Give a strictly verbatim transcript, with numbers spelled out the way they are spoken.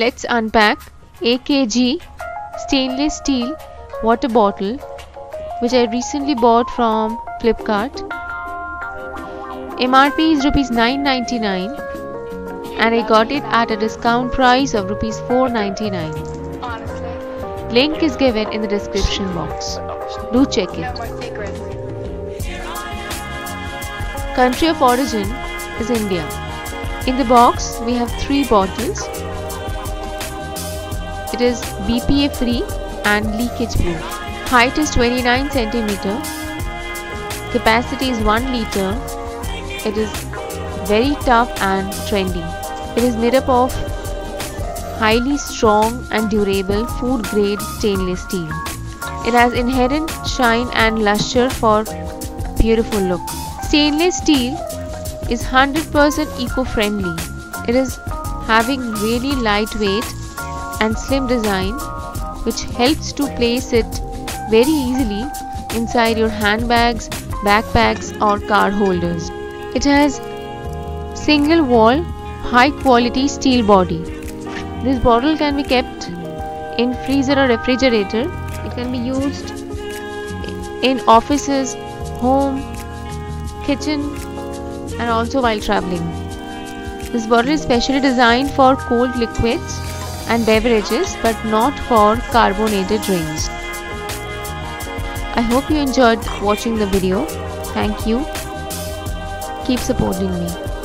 Let's unpack A K G stainless steel water bottle which I recently bought from Flipkart. M R P is rupees nine ninety-nine and I got it at a discount price of rupees four ninety-nine. Link is given in the description box. Do check it. Country of origin is India. In the box we have three bottles. It is B P A free and leakage proof. Height is twenty-nine centimeters. Capacity is one liter. It is very tough and trendy. It is made up of highly strong and durable food grade stainless steel. It has inherent shine and luster for beautiful look. Stainless steel is one hundred percent eco-friendly. It is having really lightweight and slim design which helps to place it very easily inside your handbags, backpacks or card holders. It has single wall high quality steel body. This bottle can be kept in freezer or refrigerator. It can be used in offices, home, kitchen and also while traveling. This bottle is specially designed for cold liquids and beverages but not for carbonated drinks. I hope you enjoyed watching the video. Thank you. Keep supporting me.